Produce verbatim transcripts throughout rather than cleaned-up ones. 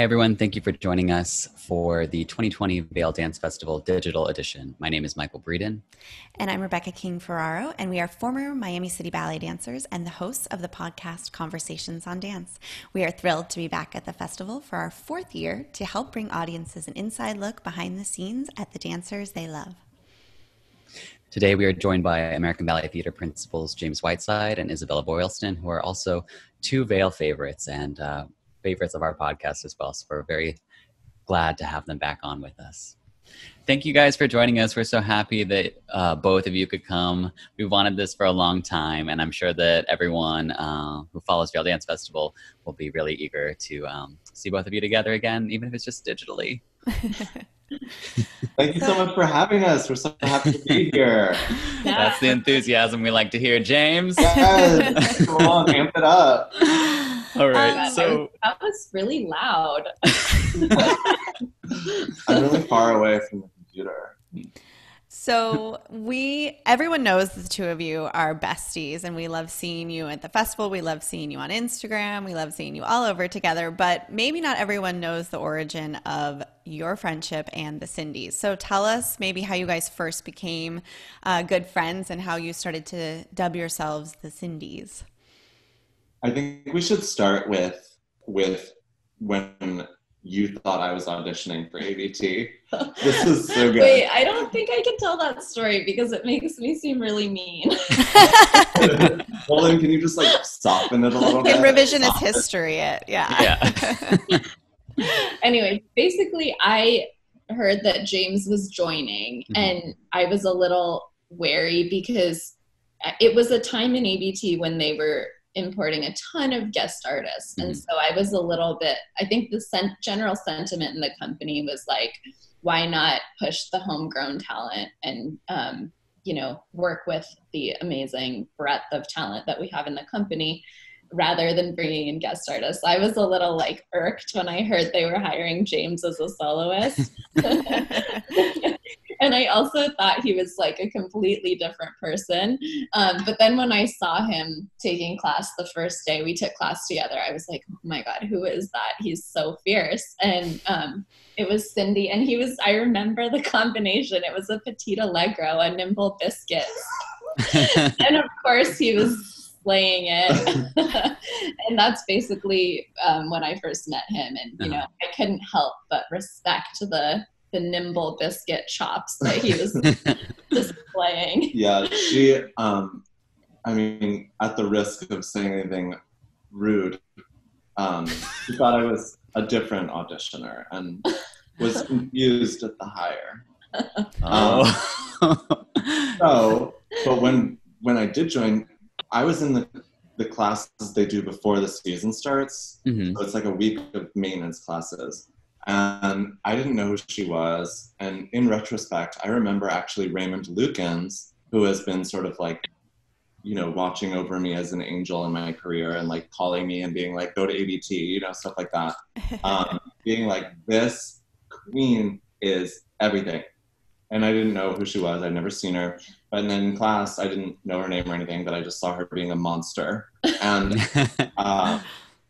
Hi, everyone. Thank you for joining us for the twenty twenty Vail Dance Festival Digital Edition. My name is Michael Breeden. And I'm Rebecca King Ferraro, and we are former Miami City Ballet dancers and the hosts of the podcast Conversations on Dance. We are thrilled to be back at the festival for our fourth year to help bring audiences an inside look behind the scenes at the dancers they love. Today, we are joined by American Ballet Theatre principals James Whiteside and Isabella Boylston, who are also two Vail favorites and uh, favorites of our podcast as well. So we're very glad to have them back on with us. Thank you guys for joining us. We're so happy that uh, both of you could come. We wanted this for a long time, and I'm sure that everyone uh, who follows Vail Dance Festival will be really eager to um, see both of you together again, even if it's just digitally. Thank you so much for having us. We're so happy to be here. Yeah. That's the enthusiasm we like to hear, James. Yes. Come on, amp it up. All right, um, so... I, that was really loud. I'm really far away from the computer. So we, everyone knows the two of you are besties, and we love seeing you at the festival. We love seeing you on Instagram. We love seeing you all over together, but maybe not everyone knows the origin of your friendship and the Cindy's. So tell us maybe how you guys first became uh, good friends and how you started to dub yourselves the Cindy's. I think we should start with with when you thought I was auditioning for A B T. This is so good. Wait, I don't think I can tell that story because it makes me seem really mean. Well, then can you just like soften it a little bit? Revisionist history it, yeah. Yeah. Anyway, basically I heard that James was joining, mm-hmm. and I was a little wary because it was a time in A B T when they were importing a ton of guest artists, and mm-hmm. so I was a little bit, I think the sen- general sentiment in the company was like, why not push the homegrown talent and um, you know, work with the amazing breadth of talent that we have in the company rather than bringing in guest artists. I was a little like irked when I heard they were hiring James as a soloist. And I also thought he was like a completely different person. Um, but then when I saw him taking class the first day, we took class together, I was like, oh my God, who is that? He's so fierce. And um, it was Cindy. And he was, I remember the combination. It was a petit allegro, a nimble biscuit. And of course he was slaying it. And that's basically um, when I first met him. And, you know, I couldn't help but respect the the nimble biscuit chops that he was displaying. Yeah, she, um, I mean, at the risk of saying anything rude, um, she thought I was a different auditioner and was confused at the hire. Oh. Um, so, but when when I did join, I was in the, the classes they do before the season starts. Mm-hmm. So it's like a week of maintenance classes. And I didn't know who she was. And in retrospect, I remember actually Raymond Lukens, who has been sort of like, you know, watching over me as an angel in my career and like calling me and being like, go to A B T, you know, stuff like that. Um, being like, this queen is everything. And I didn't know who she was. I'd never seen her. But then in class, I didn't know her name or anything, but I just saw her being a monster. And uh,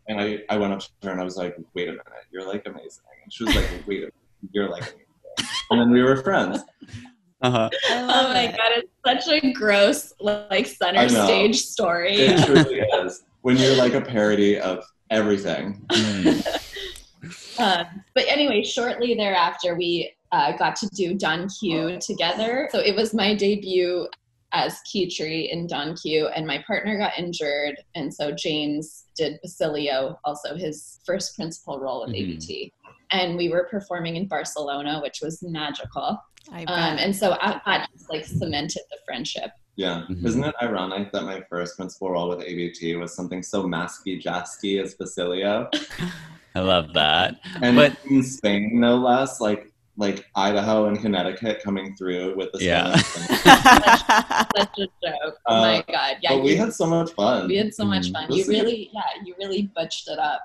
and I, I went up to her and I was like, wait a minute, you're like amazing. And she was like, wait, you're like amazing. And then we were friends. Uh-huh. Oh my it. God, it's such a gross, like, center stage story. It truly is. When you're like a parody of everything. uh, but anyway, shortly thereafter, we uh, got to do Don Q together. So it was my debut as Keytree in Don Q, and my partner got injured, and so James did Basilio, also his first principal role with mm-hmm. A B T, and we were performing in Barcelona, which was magical. I bet. Um, and so I, I just like cemented the friendship. Yeah, mm-hmm. Isn't it ironic that my first principal role with A B T was something so masky-jasky as Basilio? I love that. And but- in Spain, no less, like. like Idaho and Connecticut coming through with the yeah. such, such a joke. Oh uh, my God. Yeah, but you, we had so much fun. We had so much mm-hmm. fun. Was you really, it? yeah, you really butched it up.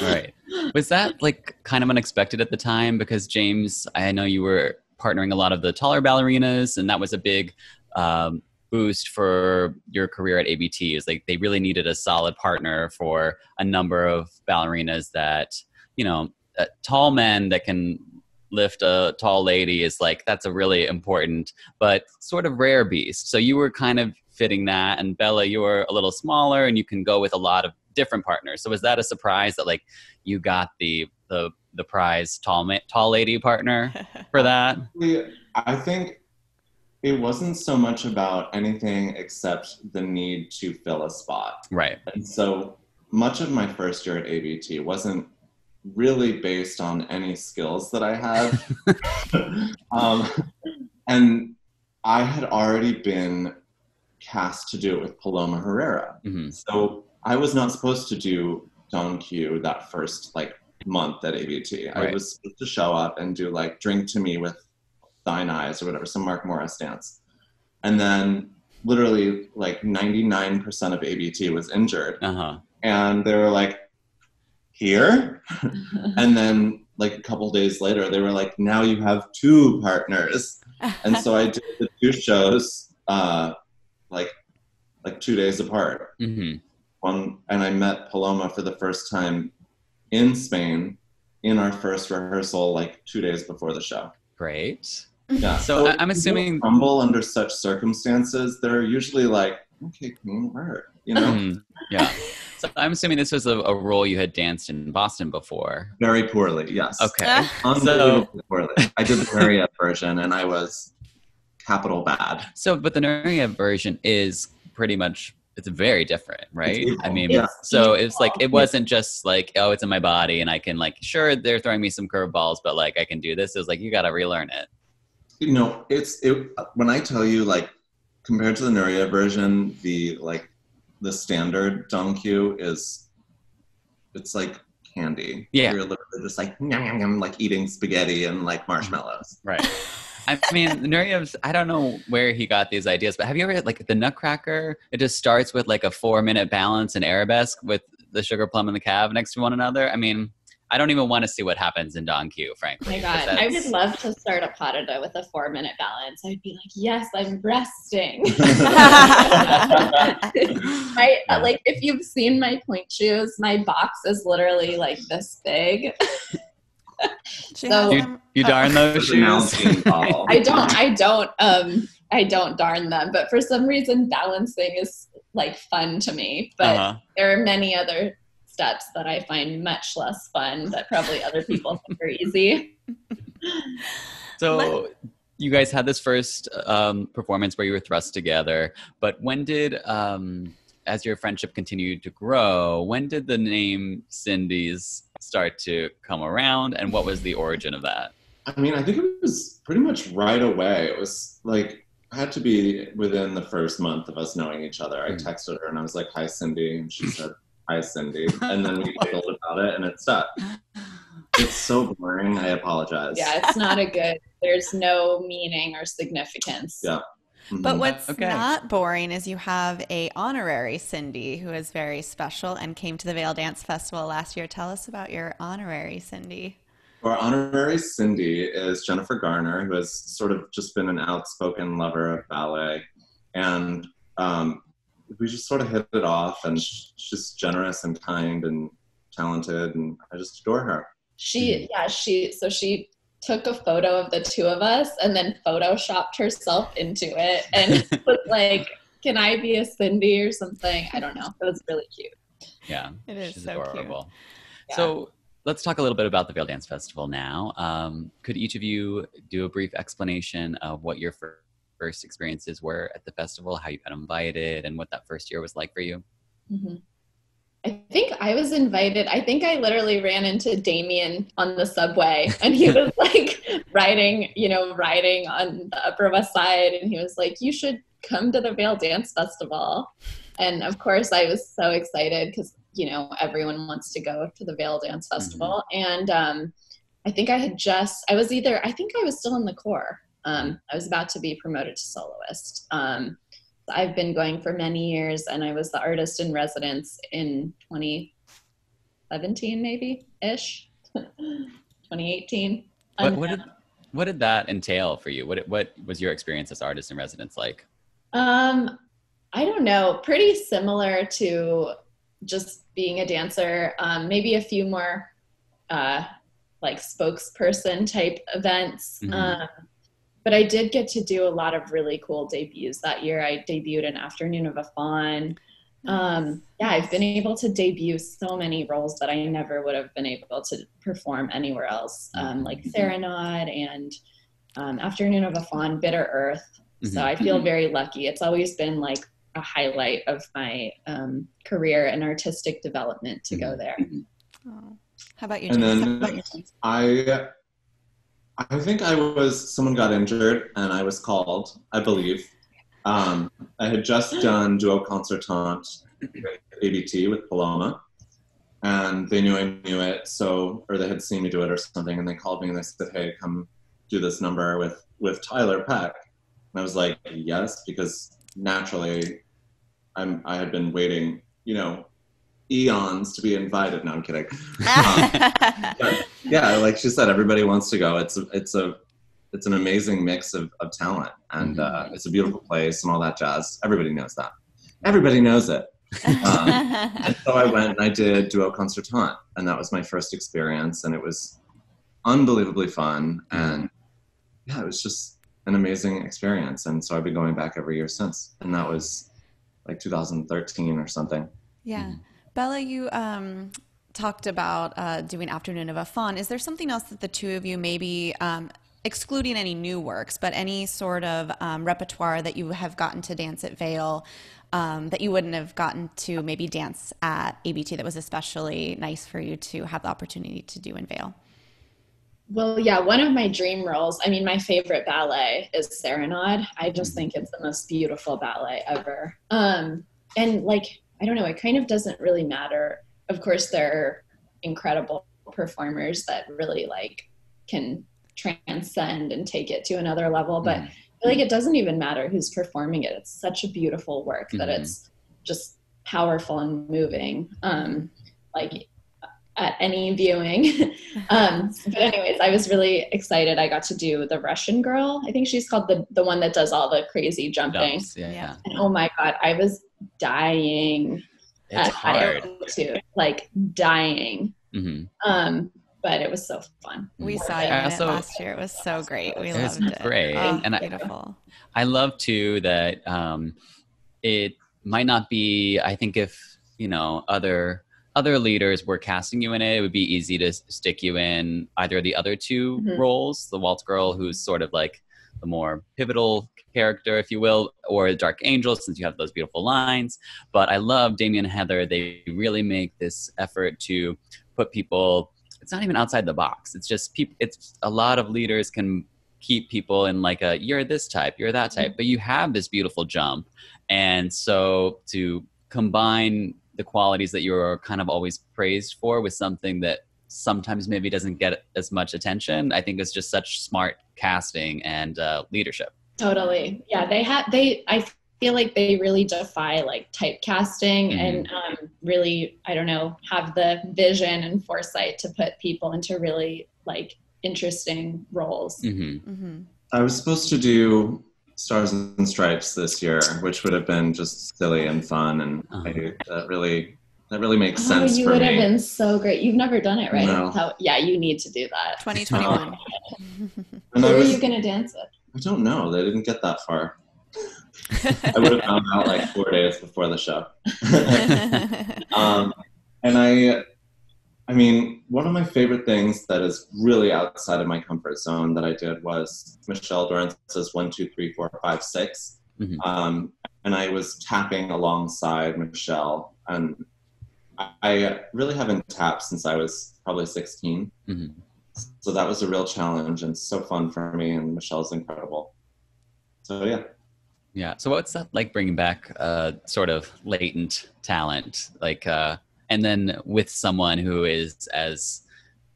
Right. Was that like kind of unexpected at the time? Because James, I know you were partnering a lot of the taller ballerinas, and that was a big um, boost for your career at A B T. Is like they really needed a solid partner for a number of ballerinas that you know, uh, tall men that can lift a tall lady is like, that's a really important but sort of rare beast. So you were kind of fitting that, and Bella, you were a little smaller and you can go with a lot of different partners. So was that a surprise that like you got the the the prize tall ma tall lady partner for that? I think it wasn't so much about anything except the need to fill a spot. Right. And so much of my first year at A B T wasn't really based on any skills that I have. um, and I had already been cast to do it with Paloma Herrera. Mm-hmm. So I was not supposed to do Don Q that first like month at A B T. Right. I was supposed to show up and do like Drink to Me with Thine Eyes or whatever, some Mark Morris dance. And then literally like ninety-nine percent of A B T was injured. Uh-huh. And they were like, here? And then like a couple days later, they were like, now you have two partners. And so I did the two shows uh, like like two days apart. Mm-hmm. One, and I met Paloma for the first time in Spain in our first rehearsal like two days before the show. Great. Yeah. So, so I'm assuming humble under such circumstances, they're usually like, okay, clean word, you know? Yeah. So I'm assuming this was a, a role you had danced in Boston before. Very poorly, yes. Okay. Unbelievably so, poorly. I did the Nuria version, and I was capital bad. So, but the Nuria version is pretty much, it's very different, right? I mean, yeah. So it's like, it wasn't just like, oh, it's in my body, and I can like, sure, they're throwing me some curveballs, but like, I can do this. It was like, you got to relearn it. You know, it's, it, when I tell you, like, compared to the Nuria version, the like, the standard Don Q is, it's like candy. Yeah. You're literally just like, nom, nom, nom, like eating spaghetti and like marshmallows. Right. I mean, Nuria's, I don't know where he got these ideas, but have you ever, like the Nutcracker, it just starts with like a four minute balance in arabesque with the sugar plum and the calf next to one another. I mean, I don't even want to see what happens in Don Q, frankly. Oh my God, I would love to start a pas de deux with a four minute balance. I'd be like, yes, I'm resting. Right? Yeah. Like, if you've seen my pointe shoes, my box is literally like this big. So, you, you darn those shoes? I don't, I don't, um, I don't darn them, but for some reason, balancing is like fun to me, but uh-huh. There are many other steps that I find much less fun that probably other people think are easy. So you guys had this first um, performance where you were thrust together, but when did, um, as your friendship continued to grow, when did the name Cindy's start to come around, and what was the origin of that? I mean, I think it was pretty much right away. It was like, had to be within the first month of us knowing each other. I texted her and I was like, hi, Cindy, and she said, hi, Cindy. And then we giggled about it, and it's stuck. It's so boring. I apologize. Yeah, it's not a good, there's no meaning or significance. Yeah. Mm-hmm. But what's okay. not boring is you have a honorary Cindy who is very special and came to the Vail Dance Festival last year. Tell us about your honorary Cindy. Our honorary Cindy is Jennifer Garner, who has sort of just been an outspoken lover of ballet. And, um, we just sort of hit it off, and she's generous and kind and talented, and I just adore her. She, yeah, she, so she took a photo of the two of us and then photoshopped herself into it and was like, can I be a Cindy or something? I don't know. It was really cute. Yeah. It is she's so adorable. Cute. Yeah. So let's talk a little bit about the Vail Dance Festival now. Um, could each of you do a brief explanation of what your first first experiences were at the festival, how you got invited, and what that first year was like for you? Mm-hmm. I think I was invited. I think I literally ran into Damien on the subway, and he was like riding, you know, riding on the Upper West Side, and he was like, you should come to the Vail Dance Festival. And of course I was so excited because, you know, everyone wants to go to the Vail Dance Festival. Mm-hmm. And um, I think I had just, I was either, I think I was still in the Corps. Um, I was about to be promoted to soloist. Um, I've been going for many years, and I was the artist in residence in twenty seventeen, maybe-ish, twenty eighteen. What, what, did, what did that entail for you? What, what was your experience as artist in residence like? Um, I don't know. Pretty similar to just being a dancer, um, maybe a few more uh, like spokesperson type events. Mm-hmm. Um, but I did get to do a lot of really cool debuts that year. I debuted in Afternoon of a Fawn. Um, yeah, I've been able to debut so many roles that I never would have been able to perform anywhere else, um, like Serenade and um, Afternoon of a Fawn, Bitter Earth. Mm-hmm. So I feel very lucky. It's always been like a highlight of my um, career and artistic development to go there. Oh. How about you, James? And then I, I think I was, someone got injured and I was called, I believe. Um, I had just done Duo Concertante with A B T with Paloma, and they knew I knew it, so, or they had seen me do it or something, and they called me and they said, hey, come do this number with, with Tyler Peck. And I was like, yes, because naturally I'm, I had been waiting, you know, eons to be invited. No, I'm kidding. um, yeah, like she said, everybody wants to go. It's a, it's a, it's an amazing mix of, of talent, and uh, it's a beautiful place and all that jazz. Everybody knows that. Everybody knows it. Um, and so I went and I did Duo Concertante, and that was my first experience, and it was unbelievably fun. And yeah, it was just an amazing experience. And so I've been going back every year since, and that was like two thousand thirteen or something. Yeah. Bella, you um, talked about uh, doing Afternoon of a Fawn. Is there something else that the two of you maybe um, – excluding any new works, but any sort of um, repertoire that you have gotten to dance at Vail um, that you wouldn't have gotten to maybe dance at A B T that was especially nice for you to have the opportunity to do in Vail? Well, yeah, one of my dream roles, I mean, my favorite ballet is Serenade. I just think it's the most beautiful ballet ever. Um, and like, I don't know, it kind of doesn't really matter. Of course, there are incredible performers that really like can transcend and take it to another level, but mm-hmm. I feel like it doesn't even matter who's performing it. It's such a beautiful work mm-hmm. that it's just powerful and moving, um, like at any viewing. um, but anyways, I was really excited. I got to do the Russian girl. I think she's called the, the one that does all the crazy jumping. Yeah, yeah. And oh my God, I was dying. It's at hard. Altitude, like dying. Mm-hmm. Um, But it was so fun. We saw you yeah, so, last year. It was so great. We loved it. It was great. Oh, and beautiful. I, I love, too, that um, it might not be, I think if, you know, other other leaders were casting you in it, it would be easy to stick you in either of the other two mm-hmm. roles, the waltz girl, who's sort of like the more pivotal character, if you will, or Dark Angel, since you have those beautiful lines. But I love Damien and Heather. They really make this effort to put people... It's not even outside the box. It's just people. It's a lot of leaders can keep people in like a, you're this type, you're that type, but you have this beautiful jump. And so to combine the qualities that you're kind of always praised for with something that sometimes maybe doesn't get as much attention, I think it's just such smart casting and uh, leadership. Totally. Yeah. They have, they, I feel like they really defy like typecasting mm-hmm. and, um, really, I don't know, have the vision and foresight to put people into really like interesting roles. Mm-hmm. Mm-hmm. I was supposed to do Stars and Stripes this year, which would have been just silly and fun. And oh. I, that really, that really makes oh, sense for me. You would have been so great. You've never done it, right? No. How, yeah. You need to do that. twenty twenty-one. Who are you going to dance with? I don't know. They didn't get that far. I would have found out like four days before the show. um, and I, I mean, one of my favorite things that is really outside of my comfort zone that I did was Michelle Dorrance's one, two, three, four, five, six. Mm-hmm. Um, and I was tapping alongside Michelle, and I, I really haven't tapped since I was probably sixteen. Mm-hmm. So that was a real challenge and so fun for me. And Michelle's incredible. So yeah. Yeah. So what's that like, bringing back uh, sort of latent talent, like, uh, and then with someone who is, as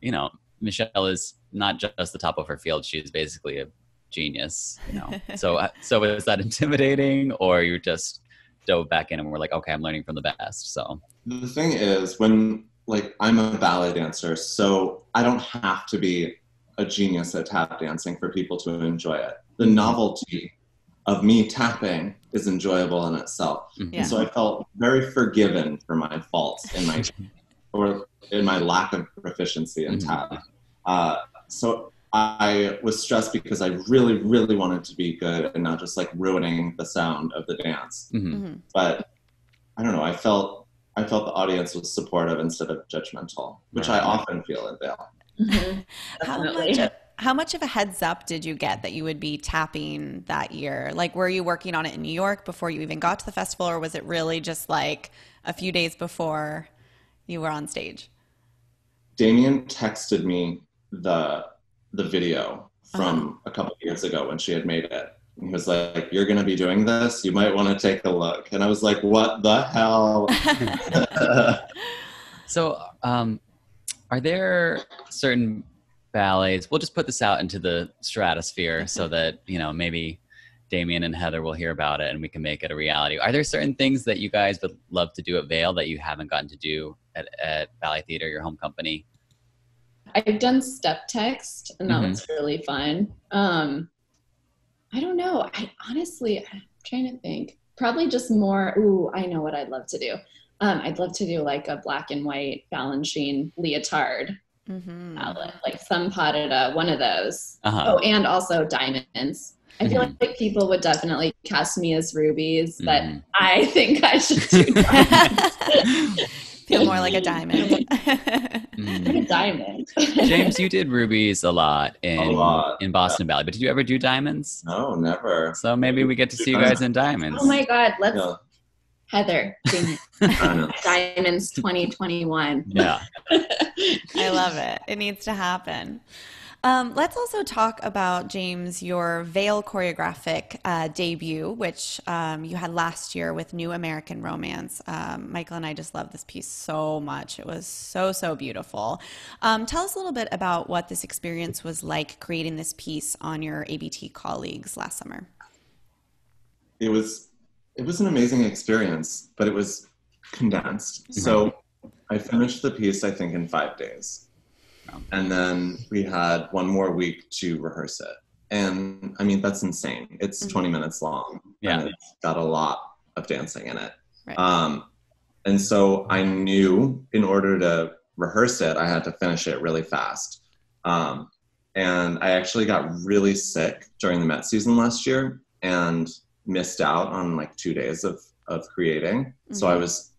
you know, Michelle is not just the top of her field; she's basically a genius. You know. so, uh, so is that intimidating, or you just dove back in and we're like, okay, I'm learning from the best. So the thing is, when like I'm a ballet dancer, so I don't have to be a genius at tap dancing for people to enjoy it. The novelty of me tapping is enjoyable in itself. Yeah. And so I felt very forgiven for my faults in my, or in my lack of proficiency and mm-hmm. talent. Uh, so I was stressed because I really, really wanted to be good and not just like ruining the sound of the dance. Mm-hmm. Mm-hmm. But I don't know, I felt I felt the audience was supportive instead of judgmental, which right. I often feel in Vail. Mm-hmm. how, much of, how much of a heads up did you get that you would be tapping that year? Like, were you working on it in New York before you even got to the festival, or was it really just like a few days before you were on stage? Damien texted me the the video from uh-huh. a couple of years ago when she had made it. He was like, "You're going to be doing this. You might want to take a look." And I was like, "What the hell?" So, um, are there certain ballets? We'll just put this out into the stratosphere so that, you know, maybe Damien and Heather will hear about it and we can make it a reality. Are there certain things that you guys would love to do at Vail that you haven't gotten to do at, at Ballet Theatre, your home company? I've done step text, and that mm-hmm. was really fun. Um, I don't know. I honestly, I'm trying to think. Probably just more, ooh, I know what I'd love to do. Um, I'd love to do like a black and white Balanchine leotard mm-hmm. outlet, like some pas de deux, one of those. Uh-huh. Oh, and also diamonds. I feel mm-hmm. like people would definitely cast me as rubies, but mm. I think I should do diamonds. Feel more like a diamond. mm. Like a diamond. James, you did rubies a lot in a lot. in Boston yeah. Ballet, but did you ever do diamonds? No, never. So maybe we get to see you guys in diamonds. Oh my God, let's yeah. Heather, diamonds twenty twenty-one. Yeah, I love it. It needs to happen. Um, let's also talk about, James, your Vail choreographic uh, debut, which um, you had last year with New American Romance. Um, Michael and I just love this piece so much. It was so, so beautiful. Um, tell us a little bit about what this experience was like creating this piece on your A B T colleagues last summer. It was it was an amazing experience, but it was condensed. Mm-hmm. So I finished the piece, I think, in five days. And then we had one more week to rehearse it. And I mean, that's insane. It's mm-hmm. twenty minutes long. Yeah. And it's got a lot of dancing in it. Right. Um, and so I knew in order to rehearse it, I had to finish it really fast. Um, and I actually got really sick during the Met season last year and missed out on like two days of, of creating. Mm-hmm. So I was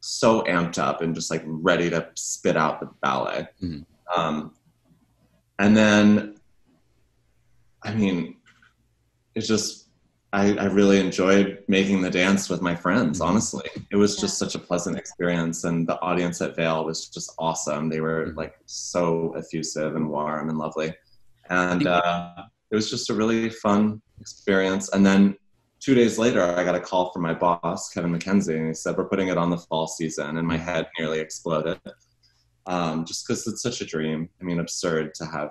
so amped up and just like ready to spit out the ballet. Mm-hmm. Um, and then, I mean, it's just, I, I really enjoyed making the dance with my friends, honestly. It was yeah. just such a pleasant experience, and the audience at Vail was just awesome. They were like so effusive and warm and lovely. And uh, it was just a really fun experience. And then two days later, I got a call from my boss, Kevin McKenzie, and he said, "We're putting it on the fall season," and my head nearly exploded. Um, just because it's such a dream. I mean, absurd to have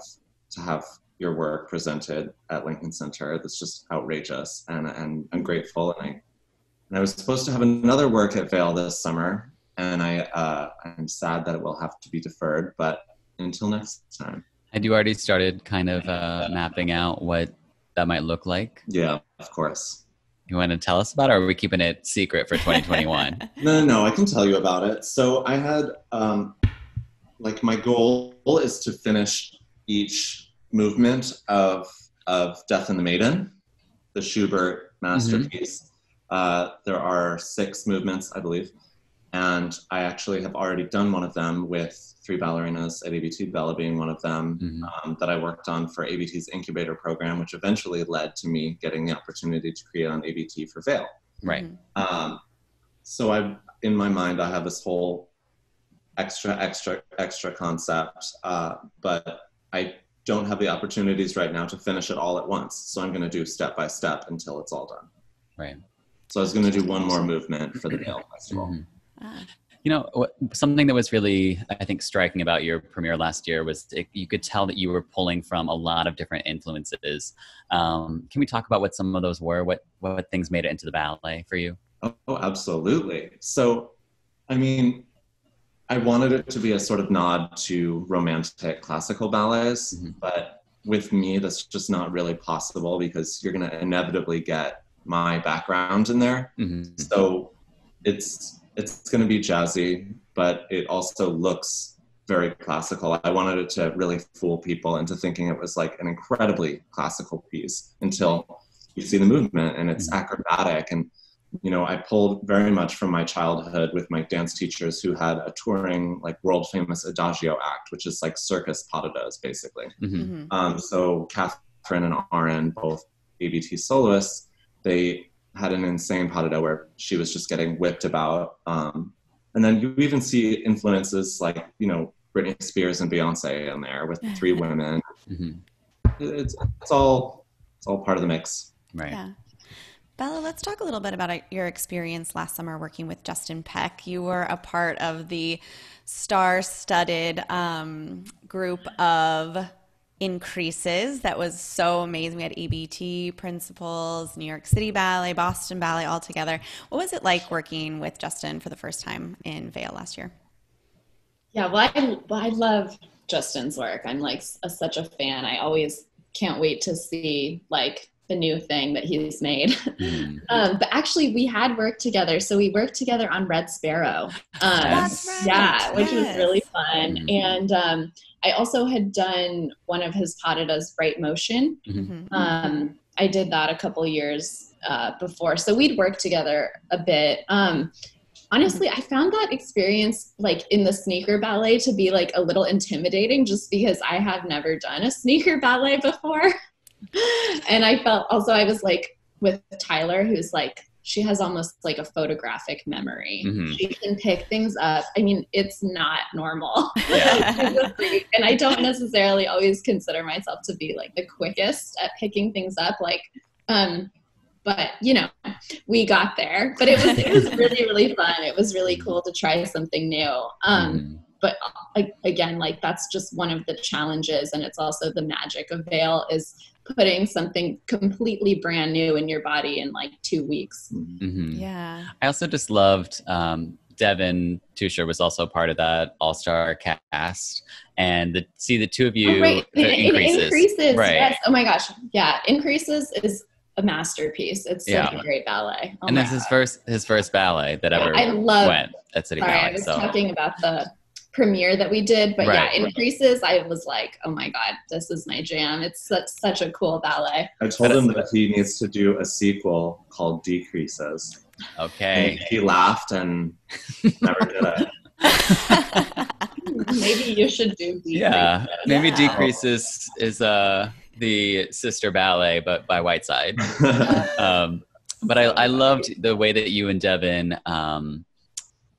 to have your work presented at Lincoln Center. That's just outrageous, and and I'm grateful. And I and I was supposed to have another work at Vail this summer, and I uh, I'm sad that it will have to be deferred. But until next time. Had you already started kind of uh, mapping out what that might look like? Yeah, of course. You want to tell us about it, or are we keeping it secret for twenty twenty-one? No, no, no. I can tell you about it. So I had. Um, Like my goal is to finish each movement of of Death and the Maiden, the Schubert masterpiece. Mm-hmm. Uh, there are six movements, I believe. And I actually have already done one of them with three ballerinas at A B T, Bella being one of them, mm-hmm. um, that I worked on for A B T's incubator program, which eventually led to me getting the opportunity to create on A B T for Vail. Right. Mm-hmm. Um, so I, in my mind, I have this whole extra, extra, extra concept, uh, but I don't have the opportunities right now to finish it all at once. So I'm going to do step by step until it's all done. Right. So I was going to do one more movement for the Vail Festival. Mm-hmm. ah. You know, what, something that was really, I think, striking about your premiere last year was it, you could tell that you were pulling from a lot of different influences. Um, can we talk about what some of those were? What what things made it into the ballet for you? Oh, absolutely. So, I mean, I wanted it to be a sort of nod to romantic classical ballets, mm-hmm. but with me, that's just not really possible because you're going to inevitably get my background in there. Mm-hmm. So it's, it's going to be jazzy, but it also looks very classical. I wanted it to really fool people into thinking it was like an incredibly classical piece until you see the movement and it's acrobatic. And, you know, I pulled very much from my childhood with my dance teachers who had a touring, like, world famous adagio act, which is like circus pas de deux, basically. Mm-hmm. Um, so Catherine and Aaron, both A B T soloists, they had an insane pas de deux where she was just getting whipped about. Um, and then you even see influences like, you know, Britney Spears and Beyonce in there with three women. Mm-hmm. It's, it's all, it's all part of the mix. Right. Yeah. Bella, let's talk a little bit about your experience last summer working with Justin Peck. You were a part of the star-studded um, group of In Creases that was so amazing. We had A B T principals, New York City Ballet, Boston Ballet all together. What was it like working with Justin for the first time in Vail last year? Yeah, well, I, well, I love Justin's work. I'm like a, such a fan. I always can't wait to see like the new thing that he's made. Mm-hmm. um, but actually we had worked together. So we worked together on Red Sparrow. Um, That's right. Yeah, yes. Which was really fun. Mm-hmm. And um, I also had done one of his pas de deux, Bright Motion. Mm-hmm. Um, I did that a couple years uh, before. So we'd worked together a bit. Um, honestly, I found that experience like in the sneaker ballet to be like a little intimidating just because I have never done a sneaker ballet before. And I felt also I was like with Tyler, who's like, she has almost like a photographic memory. Mm-hmm. She can pick things up. I mean, it's not normal. Yeah. And I don't necessarily always consider myself to be like the quickest at picking things up. Like, um, but you know, we got there, but it was, it was really, really fun. It was really cool to try something new. Um, mm-hmm. But again, like that's just one of the challenges. And it's also the magic of Vail is putting something completely brand new in your body in like two weeks. Mm-hmm. Yeah. I also just loved um, Devin Tushar was also part of that all-star cast. And the, see the two of you. Oh, right. In, in, increases. In Increases. Right. Yes. Oh my gosh. Yeah. Increases is a masterpiece. It's such yeah. a great ballet. Oh and that's God. his first, his first ballet that yeah, ever I love, went at City sorry, Ballet. I was so. talking about the premiere that we did, but right, yeah, Increases, right. I was like, oh my God, this is my jam. It's such, such a cool ballet. I told him that he needs to do a sequel called Decreases. Okay. And he laughed and never did it. Maybe you should do Decreases. Yeah, maybe yeah. Decreases is uh, the sister ballet, but by Whiteside. um, but I, I loved the way that you and Devin, um,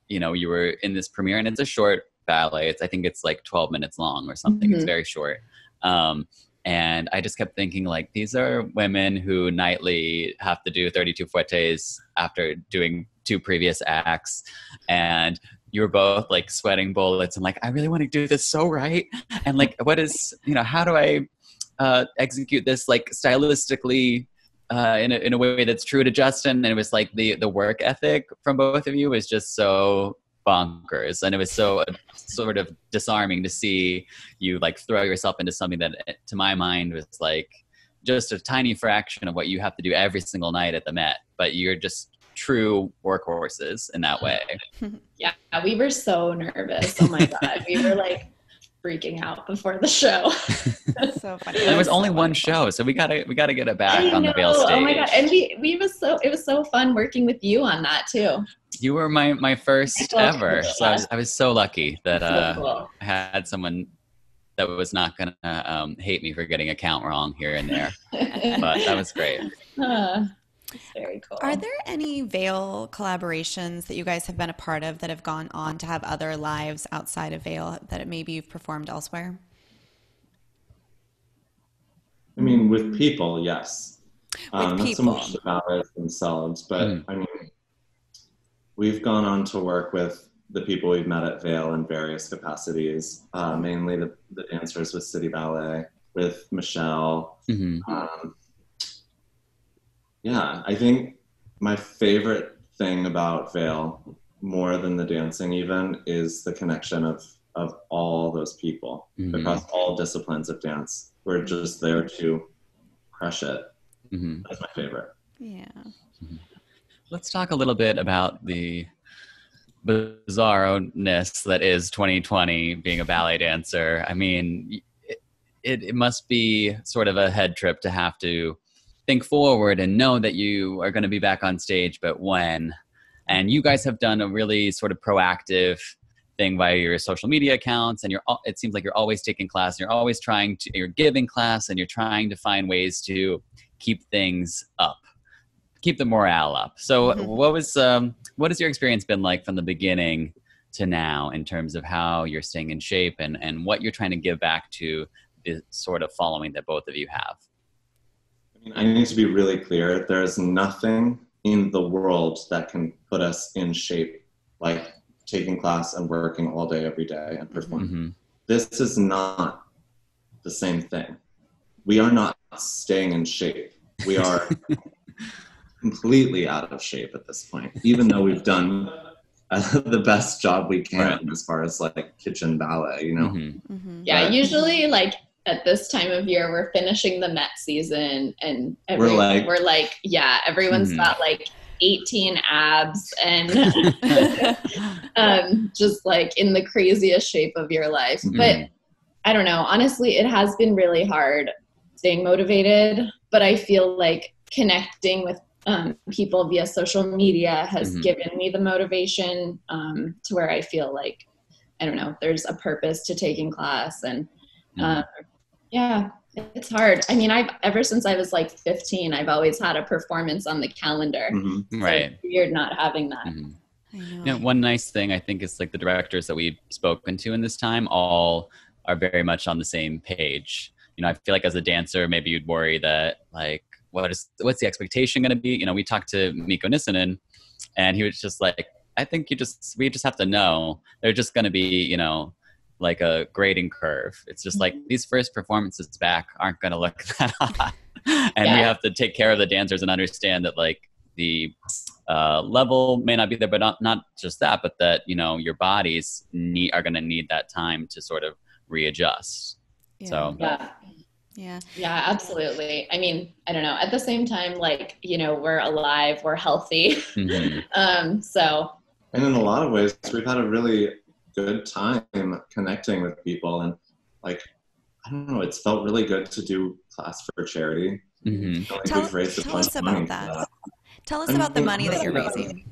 you know, you were in this premiere, and it's a short ballet. It's, I think it's like twelve minutes long or something. Mm-hmm. It's very short. Um, and I just kept thinking, like, these are women who nightly have to do thirty-two fouettes after doing two previous acts. And you were both like sweating bullets and like, I really want to do this so right. And like, what is, you know, how do I uh, execute this like stylistically Uh, in, a, in a way that's true to Justin? And it was like the, the work ethic from both of you was just so bonkers. And it was so uh, sort of disarming to see you like throw yourself into something that to my mind was like just a tiny fraction of what you have to do every single night at the Met, but you're just true workhorses in that way. Yeah, we were so nervous. Oh my God. We were like freaking out before the show. So funny. There was only one show, so we gotta we gotta get it back on the Vail stage. Oh my God! And we we was so it was so fun working with you on that too. You were my my first ever, so I was, I was so lucky that uh, so cool. I had someone that was not gonna um, hate me for getting a count wrong here and there. But that was great. Uh. Very cool. Are there any Vail collaborations that you guys have been a part of that have gone on to have other lives outside of Vail that maybe you've performed elsewhere? I mean, with people, yes. With um, people. Not so much the ballets themselves, but mm. I mean, we've gone on to work with the people we've met at Vail in various capacities, uh, mainly the, the dancers with City Ballet, with Michelle. Mm-hmm. um, Yeah, I think my favorite thing about Vail, more than the dancing even, is the connection of, of all those people mm-hmm. across all disciplines of dance. We're just there to crush it. Mm-hmm. That's my favorite. Yeah. Mm-hmm. Let's talk a little bit about the bizarro-ness that is twenty twenty being a ballet dancer. I mean, it, it must be sort of a head trip to have to think forward and know that you are going to be back on stage, but when? And you guys have done a really sort of proactive thing via your social media accounts, and you're, it seems like you're always taking class, and you're always trying to, you're giving class, and you're trying to find ways to keep things up, keep the morale up. So mm-hmm. what was, um, what has your experience been like from the beginning to now in terms of how you're staying in shape and, and what you're trying to give back to the sort of following that both of you have? I mean, I need to be really clear. There's nothing in the world that can put us in shape like taking class and working all day, every day, and performing. Mm-hmm. This is not the same thing. We are not staying in shape. We are completely out of shape at this point, even though we've done uh, the best job we can right. as far as like kitchen ballet, you know? Mm-hmm. Mm-hmm. Yeah, but usually like at this time of year, we're finishing the Met season and everyone, we're, like, we're like, yeah, everyone's mm-hmm. got like eighteen abs and um, just like in the craziest shape of your life. Mm-hmm. But I don't know, honestly, it has been really hard staying motivated, but I feel like connecting with um, people via social media has mm-hmm. given me the motivation um, to where I feel like, I don't know, there's a purpose to taking class. And uh, mm-hmm. yeah, it's hard. I mean, I've ever since I was like fifteen, I've always had a performance on the calendar. Mm-hmm. Right. So it's weird not having that. Mm-hmm. I know. You know, one nice thing I think is like the directors that we've spoken to in this time all are very much on the same page. You know, I feel like as a dancer, maybe you'd worry that like, what is, what's the expectation going to be? You know, we talked to Mikko Niskanen and he was just like, I think you just, we just have to know they're just going to be, you know, like a grading curve. It's just like these first performances back aren't going to look that hot. And yeah. we have to take care of the dancers and understand that like the uh, level may not be there, but not, not just that, but that, you know, your bodies need, are going to need that time to sort of readjust. Yeah. So yeah. Yeah. Yeah, absolutely. I mean, I don't know. At the same time, like, you know, we're alive, we're healthy. Mm-hmm. um, so. And in a lot of ways, we've had a really good time connecting with people, and like I don't know, it's felt really good to do class for charity. Mm-hmm. So, like, tell we've raised tell us about that. that. Tell us and about the money that you're that, raising.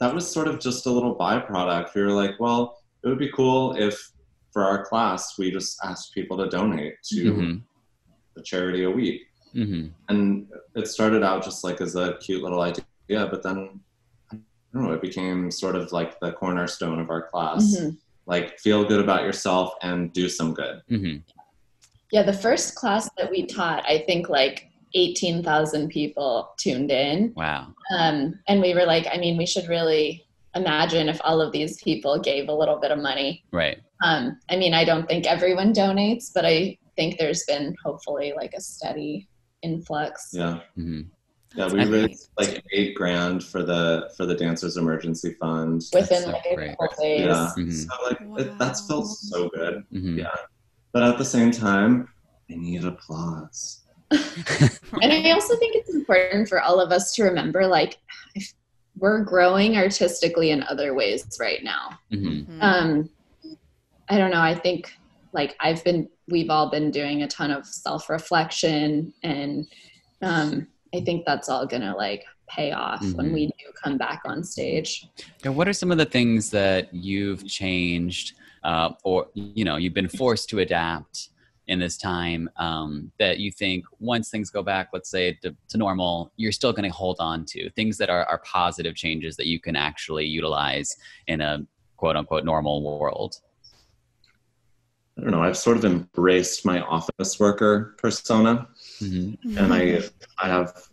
That was sort of just a little byproduct. We were like, well, it would be cool if for our class we just asked people to donate to mm-hmm. a charity a week, mm-hmm. and it started out just like as a cute little idea, but then. I don't know, it became sort of like the cornerstone of our class. Mm-hmm. Like, feel good about yourself and do some good. Mm-hmm. Yeah, the first class that we taught, I think like eighteen thousand people tuned in. Wow. Um, and we were like, I mean, we should really imagine if all of these people gave a little bit of money. Right. Um, I mean, I don't think everyone donates, but I think there's been hopefully like a steady influx. Yeah. Mm-hmm. Yeah, we raised like eight grand for the for the Dancers Emergency Fund. Within so like a couple days. Yeah, mm-hmm. so like wow. it, that's felt so good. Mm-hmm. Yeah, but at the same time, I need applause. And I also think it's important for all of us to remember, like, if we're growing artistically in other ways right now. Mm-hmm. Um, I don't know. I think like I've been, we've all been doing a ton of self-reflection and. Um, I think that's all going to like pay off mm-hmm. when we do come back on stage. And what are some of the things that you've changed uh, or, you know, you've been forced to adapt in this time um, that you think once things go back, let's say to, to normal, you're still going to hold on to things that are, are positive changes that you can actually utilize in a quote unquote normal world? I don't know, I've sort of embraced my office worker persona. Mm-hmm. And I I have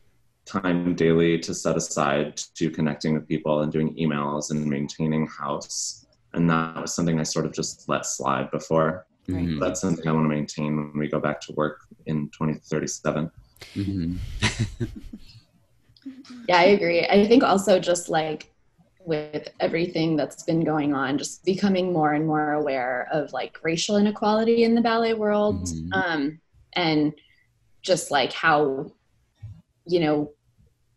time daily to set aside to connecting with people and doing emails and maintaining house. And that was something I sort of just let slide before. Mm-hmm. That's something I want to maintain when we go back to work in twenty thirty-seven. Mm-hmm. Yeah, I agree. I think also just like with everything that's been going on, just becoming more and more aware of like racial inequality in the ballet world. Mm-hmm. Um, and just like how, you know,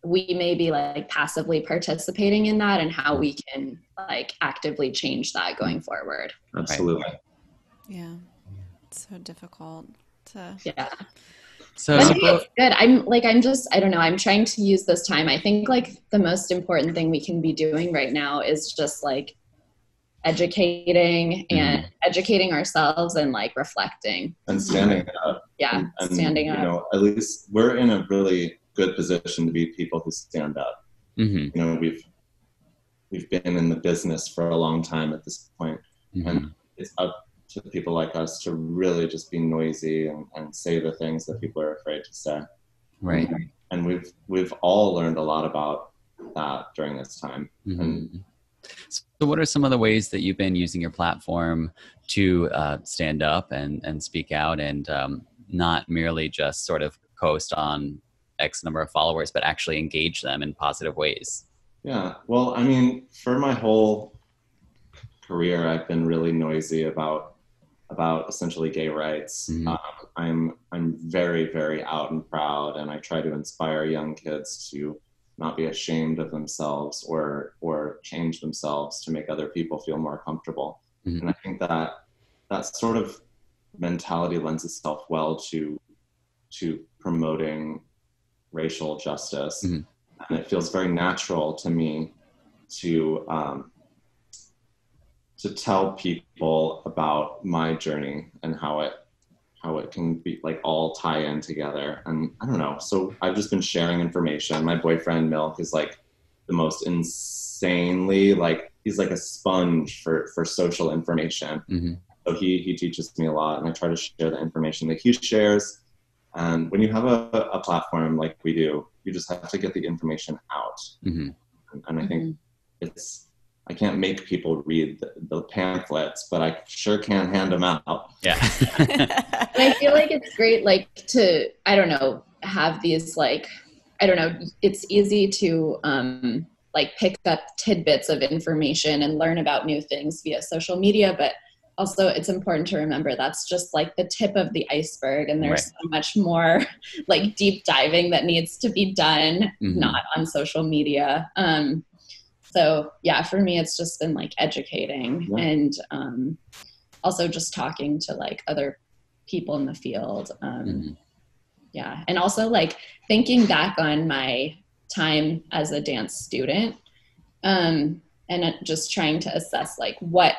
we may be like passively participating in that, and how we can like actively change that going forward. Absolutely. Right. Yeah. It's so difficult to. Yeah. So I think it's good. I'm like, I'm just, I don't know. I'm trying to use this time. I think like the most important thing we can be doing right now is just like educating and mm-hmm. educating ourselves and like reflecting. And standing up. Yeah. And, and, standing up. You know, at least we're in a really good position to be people who stand up. Mm-hmm. You know, we've, we've been in the business for a long time at this point. Mm-hmm. And it's up to people like us to really just be noisy and, and say the things that people are afraid to say. Right. And we've, we've all learned a lot about that during this time. Mm-hmm. And, so what are some of the ways that you've been using your platform to uh, stand up and, and speak out and um, not merely just sort of coast on X number of followers, but actually engage them in positive ways? Yeah, well, I mean, for my whole career, I've been really noisy about about essentially gay rights. Mm-hmm. um, I'm I'm very, very out and proud, and I try to inspire young kids to not be ashamed of themselves or or change themselves to make other people feel more comfortable. Mm-hmm. And I think that that sort of mentality lends itself well to to promoting racial justice. Mm-hmm. And it feels very natural to me to um, to tell people about my journey and how it how it can be like all tie in together. And I don't know. So I've just been sharing information. My boyfriend Milk is like the most insanely, like he's like a sponge for, for social information. Mm-hmm. So he, he teaches me a lot, and I try to share the information that he shares. And when you have a, a platform like we do, you just have to get the information out. Mm-hmm. And, and I think mm-hmm. it's, I can't make people read the, the pamphlets, but I sure can hand them out. Yeah. I feel like it's great, like to, I don't know, have these like, I don't know, it's easy to um, like pick up tidbits of information and learn about new things via social media. But also it's important to remember that's just like the tip of the iceberg. And there's right. so much more like deep diving that needs to be done, mm-hmm. not on social media. Um, So yeah, for me, it's just been like educating yeah. and um, also just talking to like other people in the field. Um, mm-hmm. Yeah. And also like thinking back on my time as a dance student um, and just trying to assess like what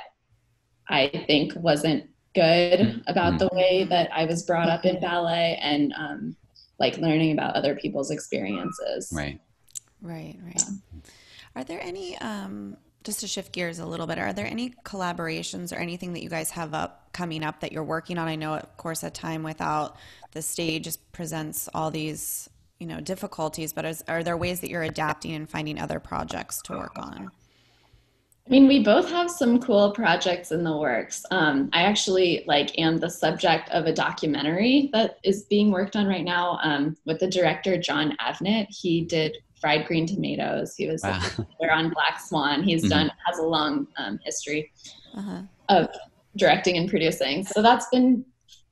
I think wasn't good about mm-hmm. the way that I was brought up in ballet, and um, like learning about other people's experiences. Right. Right. Right. Yeah. Are there any, um, just to shift gears a little bit, are there any collaborations or anything that you guys have up coming up that you're working on? I know, of course, a time without the stage just presents all these, you know, difficulties, but is, are there ways that you're adapting and finding other projects to work on? I mean, we both have some cool projects in the works. Um, I actually like am the subject of a documentary that is being worked on right now um, with the director, John Avnett. He did Fried Green Tomatoes. He was wow. there on Black Swan. He's mm-hmm. done, has a long um, history uh-huh. of directing and producing. So that's been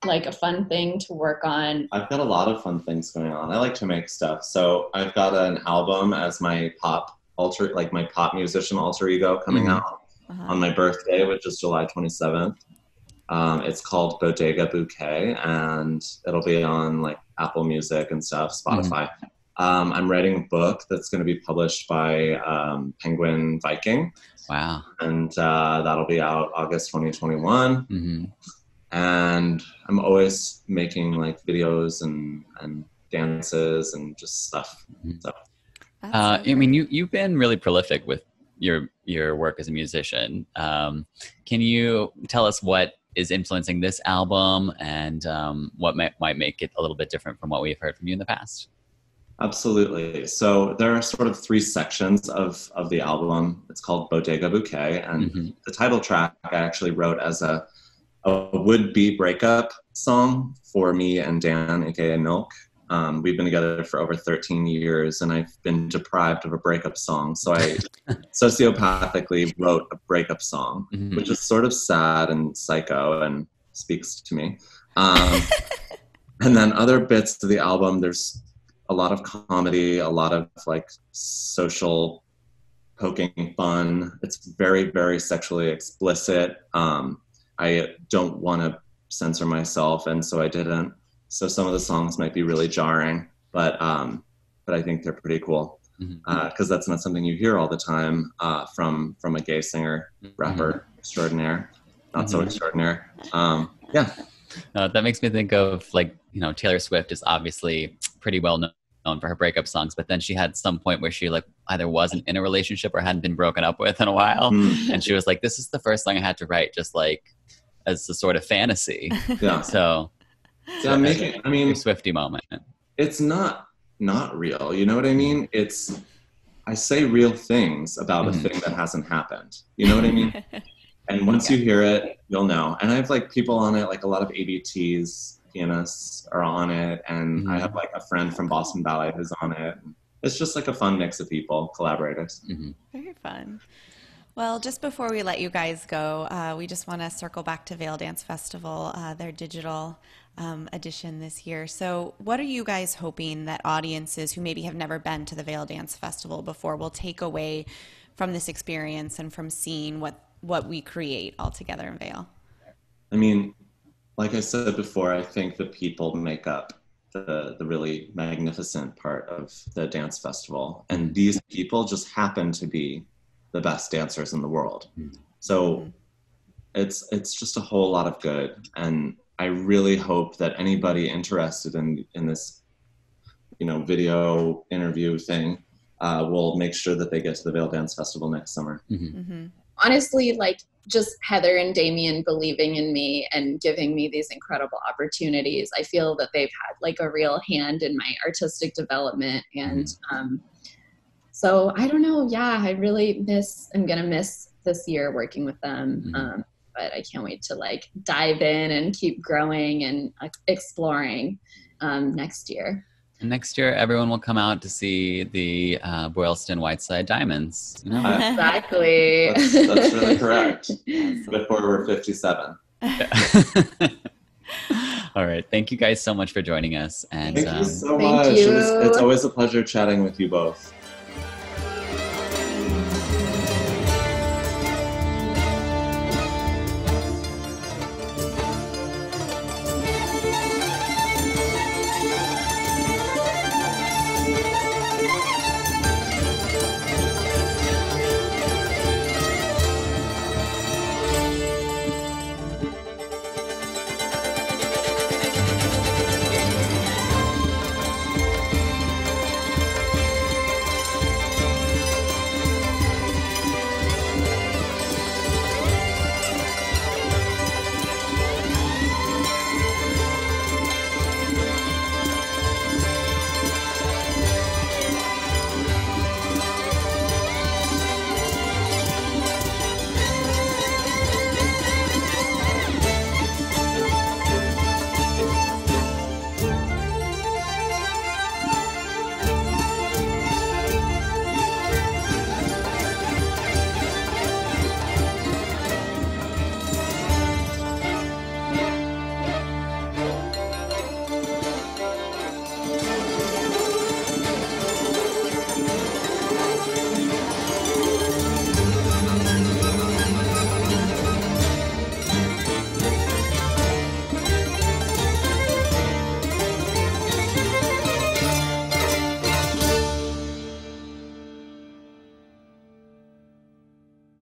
like a fun thing to work on. I've got a lot of fun things going on. I like to make stuff. So I've got an album as my pop alter, like my pop musician alter ego coming mm-hmm. out uh-huh. on my birthday, which is July twenty-seventh. Um, it's called Bodega Bouquet, and it'll be on like Apple Music and stuff, Spotify. Mm-hmm. Um, I'm writing a book that's going to be published by um, Penguin Viking. Wow. And uh, that'll be out August twenty twenty-one. Mm-hmm. And I'm always making like videos and, and dances and just stuff. Mm-hmm. So. Uh, I mean, you, you've been really prolific with your, your work as a musician. Um, can you tell us what is influencing this album and um, what might, might make it a little bit different from what we've heard from you in the past? Absolutely. So there are sort of three sections of, of the album. It's called Bodega Bouquet, and mm-hmm. the title track I actually wrote as a, a would-be breakup song for me and Dan, aka Milk. Um, we've been together for over thirteen years, and I've been deprived of a breakup song. So I sociopathically wrote a breakup song, mm-hmm. which is sort of sad and psycho and speaks to me. Um, and then other bits of the album, there's a lot of comedy, a lot of like social poking fun. It's very, very sexually explicit. Um, I don't want to censor myself, and so I didn't. So some of the songs might be really jarring, but um, but I think they're pretty cool, because mm-hmm. uh, that's not something you hear all the time uh, from from a gay singer, rapper, mm-hmm. extraordinaire, not mm-hmm. so extraordinaire. Um, yeah. Uh, that makes me think of, like, you know, Taylor Swift is obviously pretty well known for her breakup songs, but then she had some point where she like either wasn't in a relationship or hadn't been broken up with in a while. Mm-hmm. And she was like, this is the first song I had to write just like as a sort of fantasy. Yeah. So, so yeah, making, I mean, your Swiftie moment. It's not not real. You know what I mean? It's, I say real things about mm-hmm. a thing that hasn't happened. You know what I mean? And once okay. you hear it, you'll know. And I have like people on it, like a lot of A B Ts, pianists are on it. And mm-hmm. I have like a friend from Boston Ballet who's on it. It's just like a fun mix of people, collaborators. Mm-hmm. Very fun. Well, just before we let you guys go, uh, we just want to circle back to Vail Dance Festival, uh, their digital um, edition this year. So what are you guys hoping that audiences who maybe have never been to the Vail Dance Festival before will take away from this experience and from seeing what what we create all together in Vail? I mean, like I said before, I think the people make up the, the really magnificent part of the dance festival. And these people just happen to be the best dancers in the world. So it's, it's just a whole lot of good. And I really hope that anybody interested in, in this, you know, video interview thing uh, will make sure that they get to the Vail Dance Festival next summer. Mm-hmm. Mm-hmm. Honestly, like just Heather and Damien believing in me and giving me these incredible opportunities. I feel that they've had like a real hand in my artistic development. And um, so I don't know. Yeah, I really miss, I'm going to miss this year working with them. Mm-hmm. Um, but I can't wait to like dive in and keep growing and uh, exploring um, next year. Next year, everyone will come out to see the uh, Boylston Whiteside Diamonds. You know? uh, exactly. That's, that's really correct. Before we're fifty-seven. Yeah. All right. Thank you guys so much for joining us. And, thank um, you so much. Thank you. It was, it's always a pleasure chatting with you both.